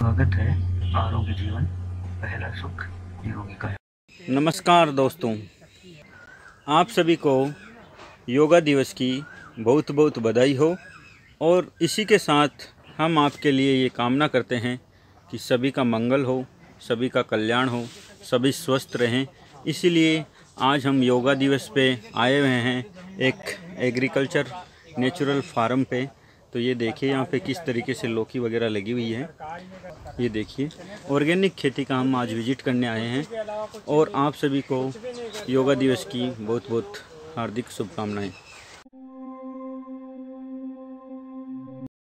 स्वागत है आरोग्य जीवन, पहला सुख निरोगी काया। नमस्कार दोस्तों, आप सभी को योगा दिवस की बहुत बहुत बधाई हो। और इसी के साथ हम आपके लिए ये कामना करते हैं कि सभी का मंगल हो, सभी का कल्याण हो, सभी स्वस्थ रहें। इसीलिए आज हम योगा दिवस पे आए हुए हैं एक एग्रीकल्चर नेचुरल फार्म पे। तो ये देखिए यहाँ पे किस तरीके से लौकी वगैरह लगी हुई है, ये देखिए। ऑर्गेनिक खेती का हम आज विजिट करने आए हैं और आप सभी को योगा दिवस की बहुत बहुत हार्दिक शुभकामनाएं।